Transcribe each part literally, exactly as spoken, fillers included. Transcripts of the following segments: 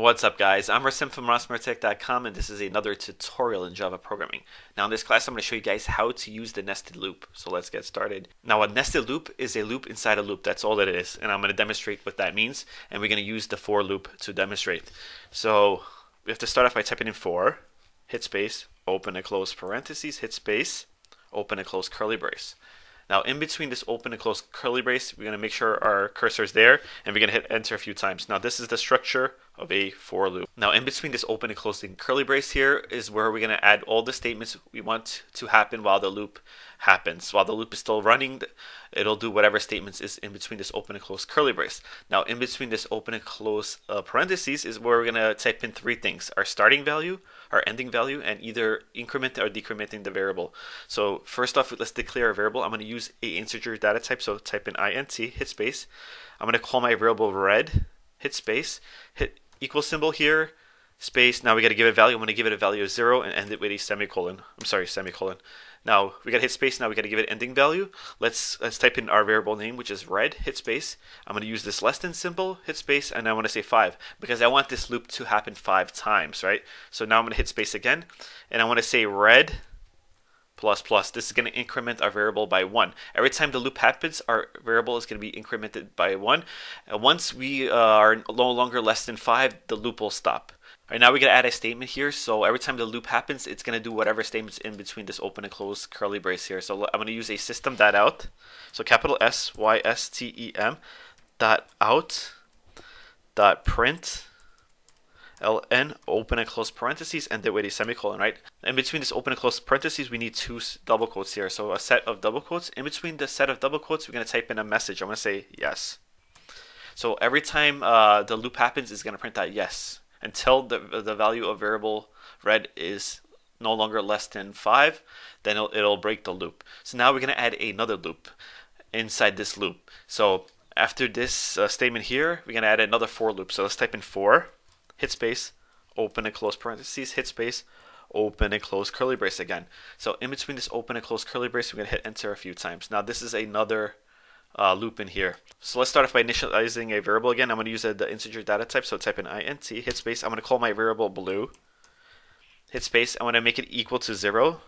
What's up, guys? I'm Rasim from Rasmurtech dot com, and this is another tutorial in Java programming. Now in this class I'm going to show you guys how to use the nested loop. So let's get started. Now a nested loop is a loop inside a loop. That's all that it is, and I'm going to demonstrate what that means, and we're going to use the for loop to demonstrate. So we have to start off by typing in for, hit space, open and close parentheses, hit space, open and close curly brace. Now in between this open and close curly brace, we're going to make sure our cursor is there, and we're going to hit enter a few times. Now this is the structure of a for loop. Now in between this open and closing curly brace here is where we're going to add all the statements we want to happen while the loop happens. While the loop is still running, it'll do whatever statements is in between this open and close curly brace. Now in between this open and close uh, parentheses is where we're going to type in three things: our starting value, our ending value, and either increment or decrementing the variable. So first off, let's declare a variable. I'm going to use a integer data type, so type in int, hit space. I'm going to call my variable red, hit space, hit equal symbol here, space. Now we got to give it a value. I'm going to give it a value of zero and end it with a semicolon. I'm sorry, semicolon. Now we got to hit space. Now we got to give it ending value. Let's let's type in our variable name, which is red, hit space. I'm going to use this less than symbol, hit space, and I want to say five because I want this loop to happen five times, right? So now I'm going to hit space again, and I want to say red plus plus. This is going to increment our variable by one. Every time the loop happens, our variable is going to be incremented by one. And once we uh, are no longer less than five, the loop will stop. All right, now we're going to add a statement here. So every time the loop happens, it's going to do whatever statement's in between this open and close curly brace here. So I'm going to use a system dot out. So capital S Y S T E M dot out dot print L N, open and close parentheses, and then with a semicolon, right? In between this open and close parentheses, we need two double quotes here. So a set of double quotes. In between the set of double quotes, we're going to type in a message. I'm going to say yes. So every time uh, the loop happens, it's going to print out yes until the, the value of variable red is no longer less than five. Then it'll, it'll break the loop. So now we're going to add another loop inside this loop. So after this uh, statement here, we're going to add another for loop. So let's type in for, hit space, open and close parentheses, hit space, open and close curly brace again. So in between this open and close curly brace, we're going to hit enter a few times. Now this is another uh, loop in here. So let's start off by initializing a variable again. I'm going to use a, the integer data type, so type in int, hit space. I'm going to call my variable blue, hit space. I want to make it equal to zero,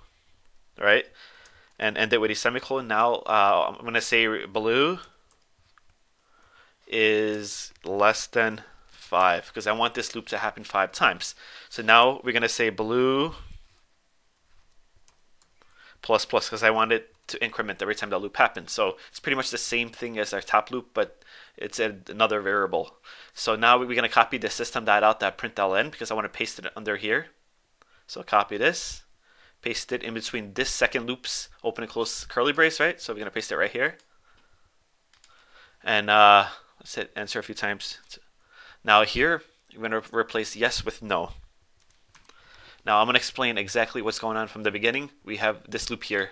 right? And end it with a semicolon. Now uh, I'm going to say blue is less than five because I want this loop to happen five times. So now we're going to say blue plus plus because I want it to increment every time the loop happens. So it's pretty much the same thing as our top loop, but it's another variable. So now we're going to copy the system dot out dot println because I want to paste it under here. So copy this, paste it in between this second loop's open and close curly brace, right? So we're going to paste it right here. And uh, let's hit enter a few times. Now here, we're going to replace yes with no. Now I'm going to explain exactly what's going on from the beginning. We have this loop here.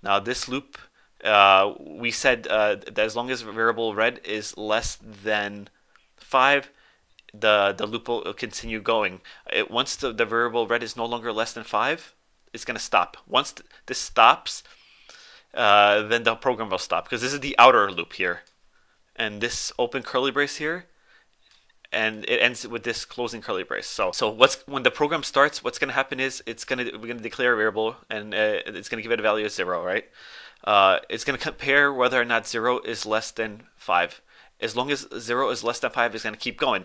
Now this loop, uh, we said uh, that as long as variable red is less than five, the, the loop will continue going. It, once the, the variable red is no longer less than five, it's going to stop. Once th this stops, uh, then the program will stop because this is the outer loop here. And this open curly brace here, and it ends with this closing curly brace. So, so what's when the program starts, what's going to happen is it's going to we're going to declare a variable, and uh, it's going to give it a value of zero, right? Uh, it's going to compare whether or not zero is less than five. As long as zero is less than five, it's going to keep going.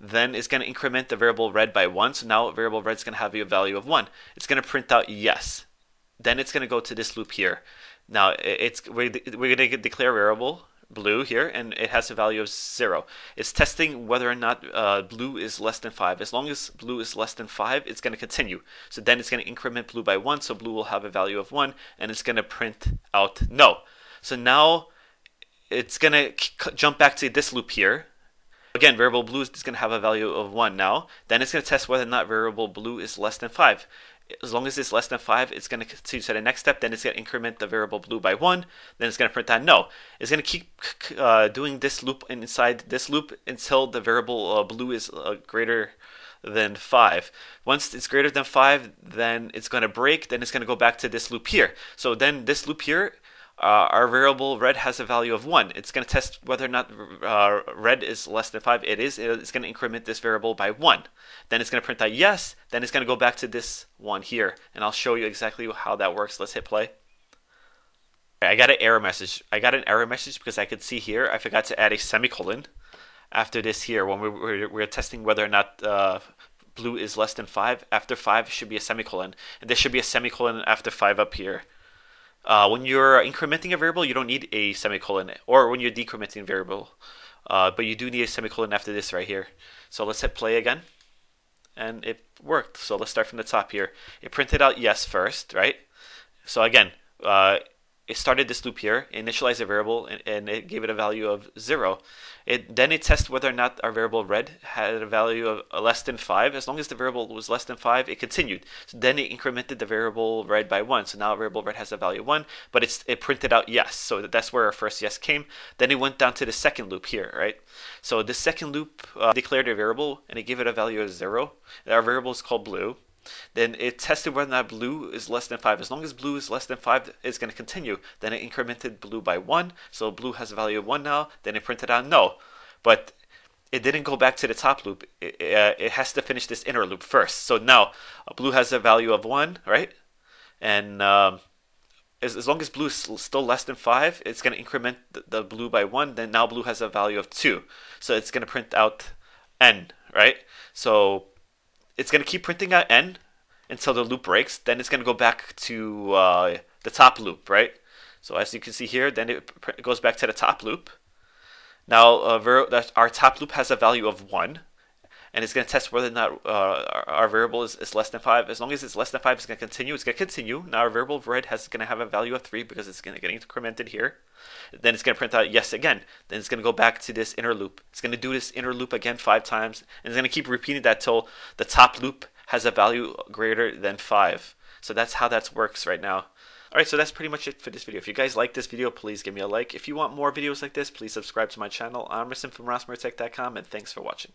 Then it's going to increment the variable red by one. So now variable red is going to have a value of one. It's going to print out yes. Then it's going to go to this loop here. Now it's we're, we're going to declare a variable blue here, and it has a value of zero. It's testing whether or not uh, blue is less than five. As long as blue is less than five, it's going to continue. So then it's going to increment blue by one, so blue will have a value of one, and it's going to print out no. So now it's going to jump back to this loop here. Again, variable blue is going to have a value of one now. Then it's going to test whether or not variable blue is less than five. As long as it's less than five, it's going to continue to the next step. Then it's going to increment the variable blue by one. Then it's going to print out no. It's going to keep uh, doing this loop inside this loop until the variable uh, blue is uh, greater than five. Once it's greater than five, then it's going to break. Then it's going to go back to this loop here. So then this loop here, Uh, our variable red has a value of one. It's going to test whether or not uh, red is less than five. It is. It's going to increment this variable by one. Then it's going to print out yes. Then it's going to go back to this one here. And I'll show you exactly how that works. Let's hit play. I got an error message. I got an error message because I could see here I forgot to add a semicolon after this here when we were, we were testing whether or not uh, blue is less than five. After five should be a semicolon. And there should be a semicolon after five up here. Uh, when you're incrementing a variable, you don't need a semicolon, or when you're decrementing a variable. Uh, but you do need a semicolon after this right here. So let's hit play again. And it worked. So let's start from the top here. It printed out yes first, right? So again, uh, it started this loop here, initialized a variable, and, and it gave it a value of zero. It, then it tests whether or not our variable red had a value of less than five. As long as the variable was less than five, it continued. So then it incremented the variable red by one. So now variable red has a value of one, but it's, it printed out yes. So that's where our first yes came. Then it went down to the second loop here, right? So the second loop uh, declared a variable, and it gave it a value of zero. Our variable is called blue. Then it tested whether or not blue is less than five. As long as blue is less than five, it's going to continue. Then it incremented blue by one. So blue has a value of one now. Then it printed out no. But it didn't go back to the top loop. It, uh, it has to finish this inner loop first. So now blue has a value of one, right? And um, as, as long as blue is still less than five, it's going to increment the, the blue by one. Then now blue has a value of two. So it's going to print out n, right? So it's going to keep printing out n until the loop breaks. Then it's going to go back to uh, the top loop, right? So as you can see here, then it, it goes back to the top loop. Now uh, our top loop has a value of one. And it's going to test whether or not uh, our, our variable is, is less than five. As long as it's less than five, it's going to continue. It's going to continue. Now our variable red has going to have a value of three because it's going to get incremented here. Then it's going to print out yes again. Then it's going to go back to this inner loop. It's going to do this inner loop again five times. And it's going to keep repeating that till the top loop has a value greater than five. So that's how that works right now. Alright, so that's pretty much it for this video. If you guys like this video, please give me a like. If you want more videos like this, please subscribe to my channel. I'm Rasim from Rasmurtech dot com, and thanks for watching.